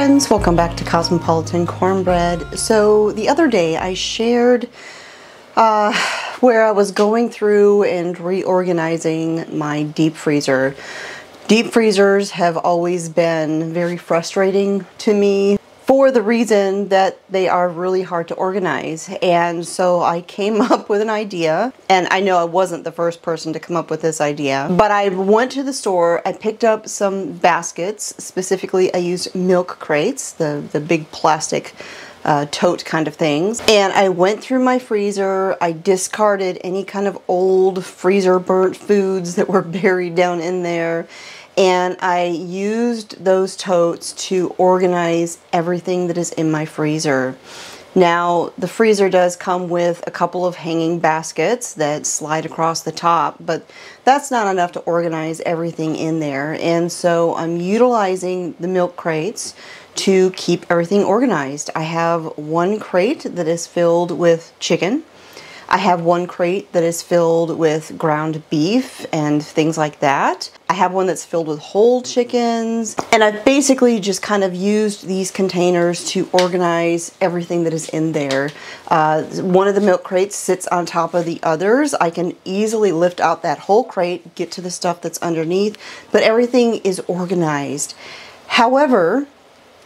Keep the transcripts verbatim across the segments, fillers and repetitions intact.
friends, welcome back to Cosmopolitan Cornbread. So the other day I shared uh, where I was going through and reorganizing my deep freezer. Deep freezers have always been very frustrating to me for the reason that they are really hard to organize. And so I came up with an idea, and I know I wasn't the first person to come up with this idea, but I went to the store, I picked up some baskets. Specifically, I used milk crates, the, the big plastic uh, tote kind of things. And I went through my freezer, I discarded any kind of old freezer burnt foods that were buried down in there. And I used those totes to organize everything that is in my freezer. Now, the freezer does come with a couple of hanging baskets that slide across the top, but that's not enough to organize everything in there. And so I'm utilizing the milk crates to keep everything organized. I have one crate that is filled with chicken. I have one crate that is filled with ground beef and things like that. I have one that's filled with whole chickens. And I've basically just kind of used these containers to organize everything that is in there. Uh, one of the milk crates sits on top of the others. I can easily lift out that whole crate, get to the stuff that's underneath, but everything is organized. However,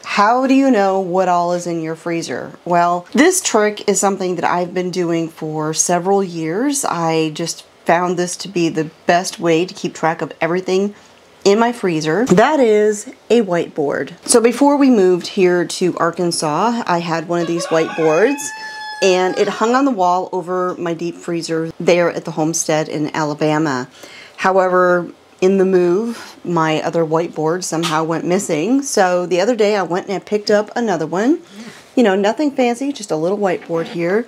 how do you know what all is in your freezer? Well, this trick is something that I've been doing for several years. I just found this to be the best way to keep track of everything in my freezer. That is a whiteboard. So before we moved here to Arkansas, I had one of these whiteboards, and it hung on the wall over my deep freezer there at the homestead in Alabama. However, in the move, my other whiteboard somehow went missing. So the other day I went and I picked up another one. You know, nothing fancy, just a little whiteboard here.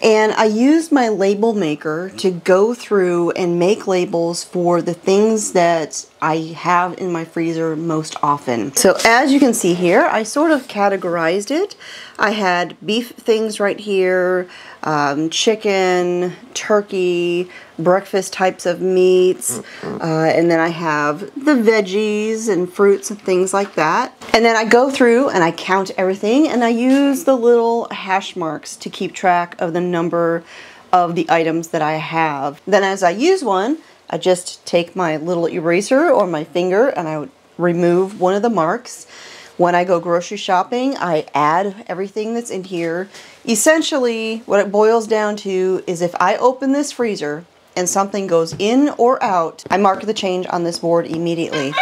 And I used my label maker to go through and make labels for the things that I have in my freezer most often. So as you can see here, I sort of categorized it. I had beef things right here, um, chicken, turkey, breakfast types of meats, uh, and then I have the veggies and fruits and things like that. And then I go through and I count everything, and I use the little hash marks to keep track of the number of the items that I have. Then as I use one, I just take my little eraser or my finger and I would remove one of the marks. When I go grocery shopping, I add everything that's in here. Essentially, what it boils down to is if I open this freezer and something goes in or out, I mark the change on this board immediately.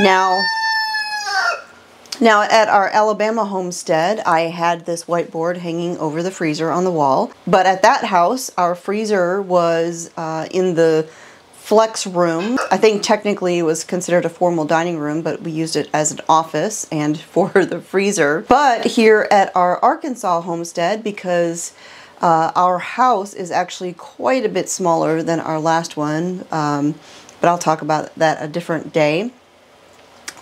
Now, Now at our Alabama homestead, I had this whiteboard hanging over the freezer on the wall, but at that house, our freezer was uh, in the flex room. I think technically it was considered a formal dining room, but we used it as an office and for the freezer. But here at our Arkansas homestead, because uh, our house is actually quite a bit smaller than our last one, um, but I'll talk about that a different day.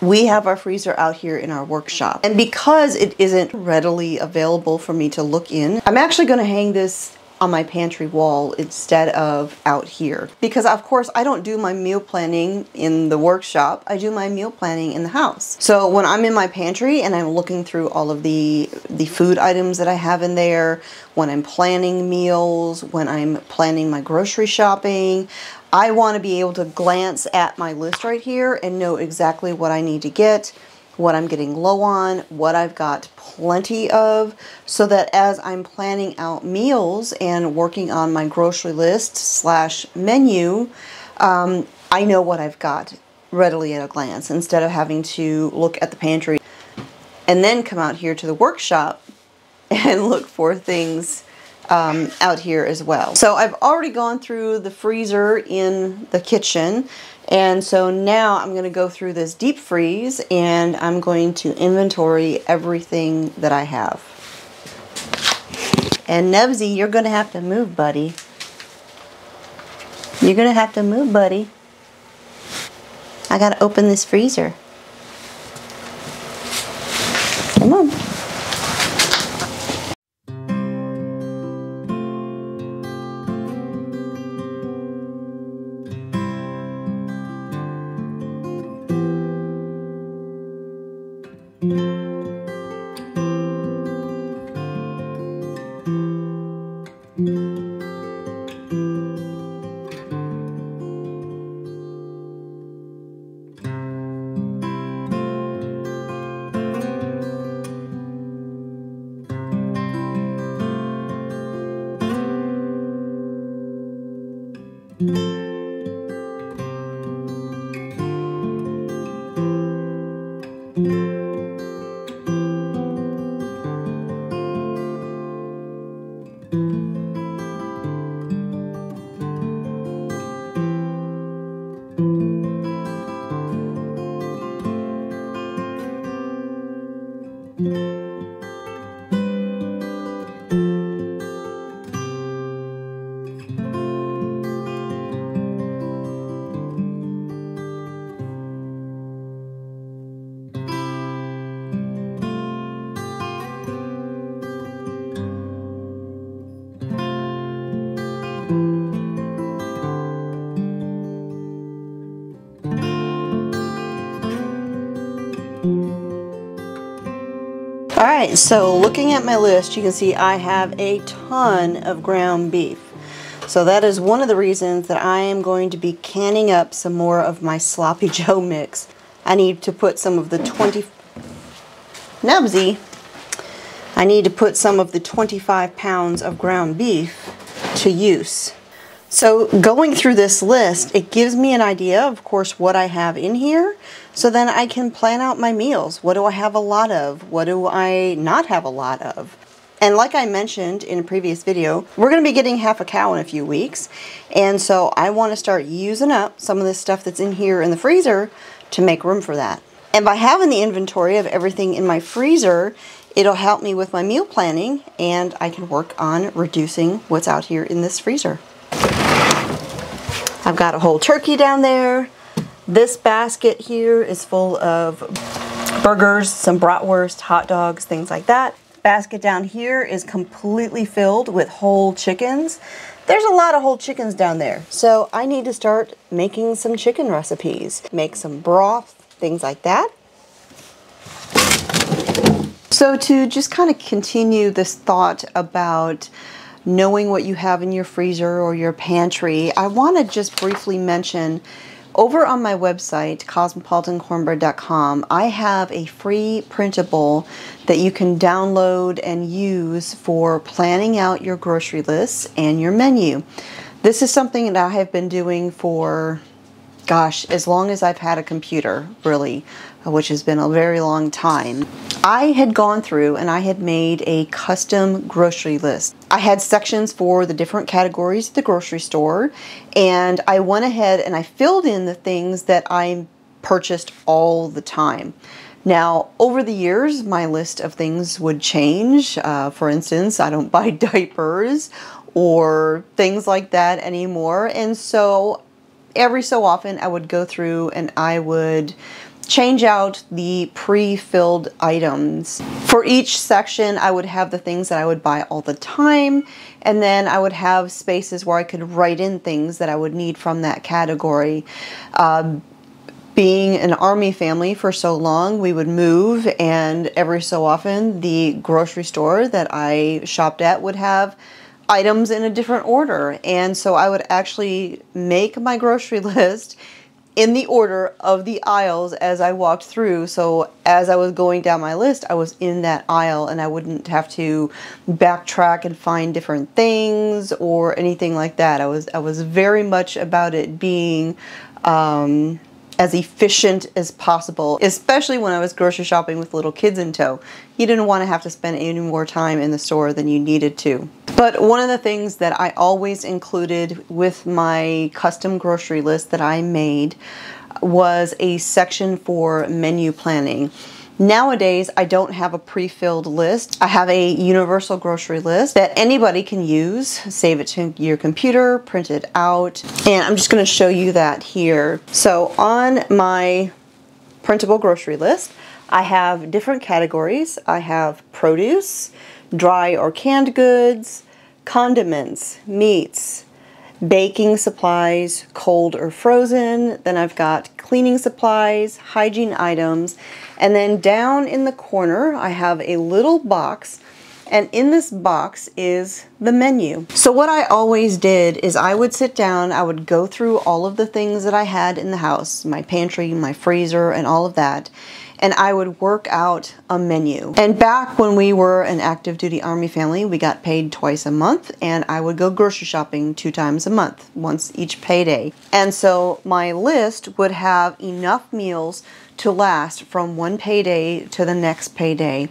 We have our freezer out here in our workshop. And because it isn't readily available for me to look in, I'm actually gonna hang this on my pantry wall instead of out here. Because of course I don't do my meal planning in the workshop, I do my meal planning in the house. So when I'm in my pantry and I'm looking through all of the, the food items that I have in there, when I'm planning meals, when I'm planning my grocery shopping, I want to be able to glance at my list right here and know exactly what I need to get, what I'm getting low on, what I've got plenty of, so that as I'm planning out meals and working on my grocery list slash menu, um, I know what I've got readily at a glance instead of having to look at the pantry and then come out here to the workshop and look for things um, out here as well. So I've already gone through the freezer in the kitchen. And so now I'm gonna go through this deep freeze and I'm going to inventory everything that I have. And Nevsy, you're gonna have to move, buddy. You're gonna have to move, buddy. I gotta open this freezer. Come on. Thank you. Alright, so looking at my list, you can see I have a ton of ground beef. So that is one of the reasons that I am going to be canning up some more of my Sloppy Joe mix. I need to put some of the twenty... Nubsy! I need to put some of the twenty-five pounds of ground beef to use. So going through this list, it gives me an idea, of course, what I have in here. So then I can plan out my meals. What do I have a lot of? What do I not have a lot of? And like I mentioned in a previous video, we're going to be getting half a cow in a few weeks. And so I want to start using up some of this stuff that's in here in the freezer to make room for that. And by having the inventory of everything in my freezer, it'll help me with my meal planning and I can work on reducing what's out here in this freezer. I've got a whole turkey down there. This basket here is full of burgers, some bratwurst, hot dogs, things like that. Basket down here is completely filled with whole chickens. There's a lot of whole chickens down there. So I need to start making some chicken recipes, make some broth, things like that. So to just kind of continue this thought about knowing what you have in your freezer or your pantry, I want to just briefly mention over on my website, cosmopolitan cornbread dot com, I have a free printable that you can download and use for planning out your grocery lists and your menu. This is something that I have been doing for, gosh, as long as I've had a computer, really, which has been a very long time. I had gone through and I had made a custom grocery list. I had sections for the different categories at the grocery store, and I went ahead and I filled in the things that I purchased all the time. Now, over the years, my list of things would change. Uh, for instance, I don't buy diapers or things like that anymore, and so every so often I would go through and I would change out the pre-filled items. For each section, I would have the things that I would buy all the time, and then I would have spaces where I could write in things that I would need from that category. Um, being an army family for so long, we would move, and every so often the grocery store that I shopped at would have items in a different order, and so I would actually make my grocery list in the order of the aisles as I walked through. So as I was going down my list, I was in that aisle and I wouldn't have to backtrack and find different things or anything like that. I was, I was very much about it being um, as efficient as possible, especially when I was grocery shopping with little kids in tow. You didn't want to have to spend any more time in the store than you needed to. But one of the things that I always included with my custom grocery list that I made was a section for menu planning. Nowadays, I don't have a pre-filled list. I have a universal grocery list that anybody can use. Save it to your computer, print it out, and I'm just going to show you that here. So on my printable grocery list, I have different categories. I have produce, dry or canned goods, condiments, meats, baking supplies, cold or frozen. Then I've got cleaning supplies, hygiene items, and then down in the corner I have a little box And in this box is the menu. So what I always did is I would sit down, I would go through all of the things that I had in the house, my pantry, my freezer, and all of that, and I would work out a menu. And back when we were an active duty Army family, we got paid twice a month, and I would go grocery shopping two times a month, once each payday. And so my list would have enough meals to last from one payday to the next payday.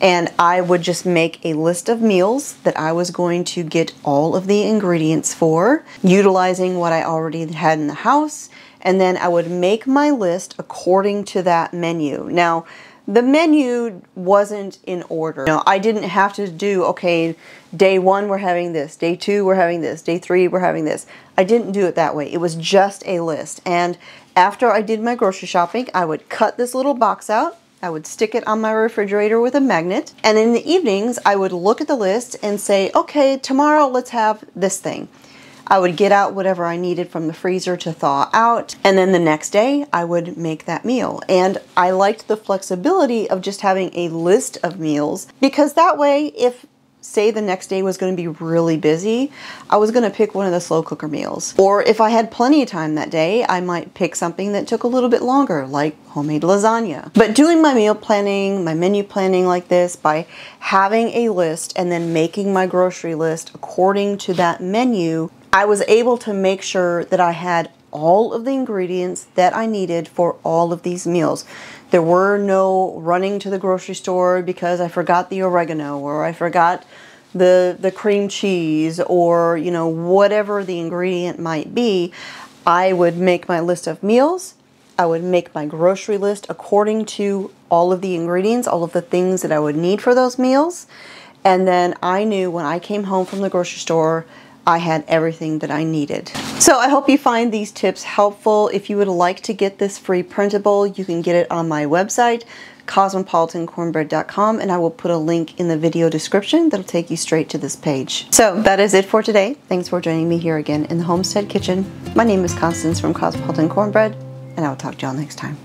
And I would just make a list of meals that I was going to get all of the ingredients for, utilizing what I already had in the house, and then I would make my list according to that menu. Now, the menu wasn't in order. Now, I didn't have to do, okay, day one we're having this, day two we're having this, day three we're having this. I didn't do it that way. It was just a list. And after I did my grocery shopping, I would cut this little box out, I would stick it on my refrigerator with a magnet, and in the evenings I would look at the list and say, okay, tomorrow let's have this thing. I would get out whatever I needed from the freezer to thaw out, and then the next day I would make that meal. And I liked the flexibility of just having a list of meals, because that way, if say the next day was going to be really busy, I was going to pick one of the slow cooker meals. Or if I had plenty of time that day, I might pick something that took a little bit longer, like homemade lasagna. But doing my meal planning, my menu planning like this, by having a list and then making my grocery list according to that menu, I was able to make sure that I had all of the ingredients that I needed for all of these meals. There were no running to the grocery store because I forgot the oregano, or I forgot the, the cream cheese, or you know, whatever the ingredient might be. I would make my list of meals, I would make my grocery list according to all of the ingredients, all of the things that I would need for those meals, and then I knew when I came home from the grocery store I had everything that I needed. So I hope you find these tips helpful. If you would like to get this free printable, you can get it on my website, cosmopolitan cornbread dot com, and I will put a link in the video description that'll take you straight to this page. So that is it for today. Thanks for joining me here again in the Homestead Kitchen. My name is Constance from Cosmopolitan Cornbread, and I will talk to y'all next time.